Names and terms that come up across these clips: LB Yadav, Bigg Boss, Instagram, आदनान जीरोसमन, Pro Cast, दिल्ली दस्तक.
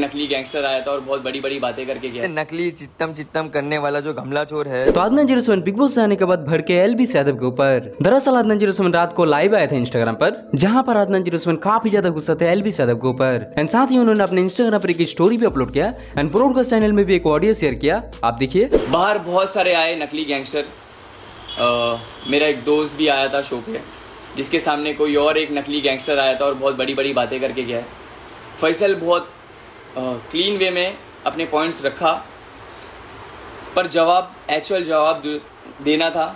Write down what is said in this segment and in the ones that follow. नकली गैंगस्टर आया था और बहुत बड़ी बड़ी बातें करके गया। नकली चित्तम चित्तम करने वाला जो गमला चोर है। तो आदनान जीरोसमन बिग बॉस से आने के बाद भड़के एलबी यादव के ऊपर। दरअसल आदनान जीरोसमन रात को लाइव आया था इंस्टाग्राम पर, जहाँ पर आदनान जीरोसमन काफी ज्यादा गुस्सा थे एलबी यादव के ऊपर। एंड साथ ही उन्होंने अपने इंस्टाग्राम पर एक स्टोरी भी अपलोड किया एंड प्रो कास्ट चैनल में भी एक ऑडियो शेयर किया। आप देखिए। बाहर बहुत सारे आए नकली गैंगस्टर। मेरा एक दोस्त भी आया था शो पे, जिसके सामने कोई और एक नकली गैंगस्टर आया था और बहुत बड़ी बड़ी बातें करके गया। फैसल बहुत क्लीन वे में अपने पॉइंट्स रखा, पर जवाब एक्चुअल जवाब देना था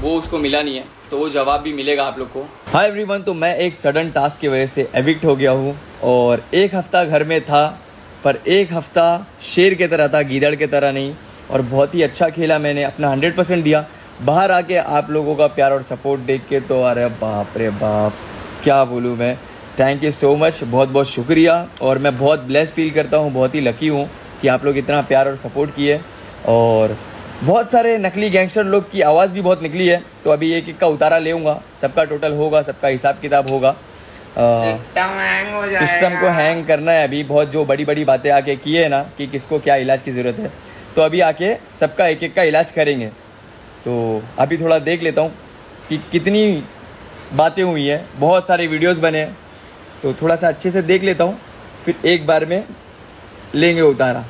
वो उसको मिला नहीं है, तो वो जवाब भी मिलेगा आप लोग को। हाय एवरीवन, तो मैं एक सडन टास्क की वजह से एविक्ट हो गया हूँ और एक हफ्ता घर में था, पर एक हफ्ता शेर की तरह था, गीदड़ की तरह नहीं। और बहुत ही अच्छा खेला मैंने, अपना 100% दिया। बाहर आके आप लोगों का प्यार और सपोर्ट देख के तो अरे बाप रे बाप, क्या बोलूँ मैं। थैंक यू सो मच, बहुत बहुत शुक्रिया। और मैं बहुत ब्लेस्ड फील करता हूँ, बहुत ही लकी हूँ कि आप लोग इतना प्यार और सपोर्ट किए। और बहुत सारे नकली गैंगस्टर लोग की आवाज़ भी बहुत निकली है, तो अभी एक एक का उतारा लेऊँगा, सबका टोटल होगा, सबका हिसाब किताब होगा। सिस्टम को हैंग करना है अभी। बहुत जो बड़ी बड़ी बातें आके किए ना कि किसको क्या इलाज की ज़रूरत है, तो अभी आके सबका एक एक का इलाज करेंगे। तो अभी थोड़ा देख लेता हूँ कि कितनी बातें हुई हैं, बहुत सारे वीडियोस बने हैं, तो थोड़ा सा अच्छे से देख लेता हूँ, फिर एक बार में लेंगे उतारा।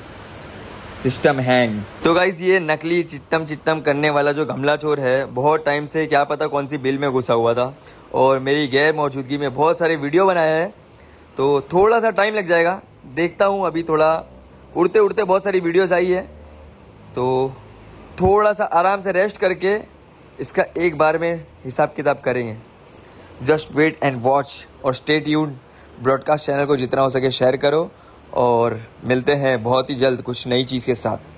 System hang. तो गाइस, ये नकली चित्तम चित्तम करने वाला जो गमला चोर है, बहुत टाइम से क्या पता कौन सी बिल में घुसा हुआ था और मेरी गैर मौजूदगी में बहुत सारे वीडियो बनाए हैं, तो थोड़ा सा टाइम लग जाएगा। देखता हूँ, अभी थोड़ा उड़ते उड़ते बहुत सारी वीडियोज़ आई है, तो थोड़ा सा आराम से रेस्ट करके इसका एक बार में हिसाब किताब करेंगे। जस्ट वेट एंड वॉच और स्टे ट्यून्ड। ब्रॉडकास्ट चैनल को जितना हो सके शेयर करो और मिलते हैं बहुत ही जल्द कुछ नई चीज़ के साथ।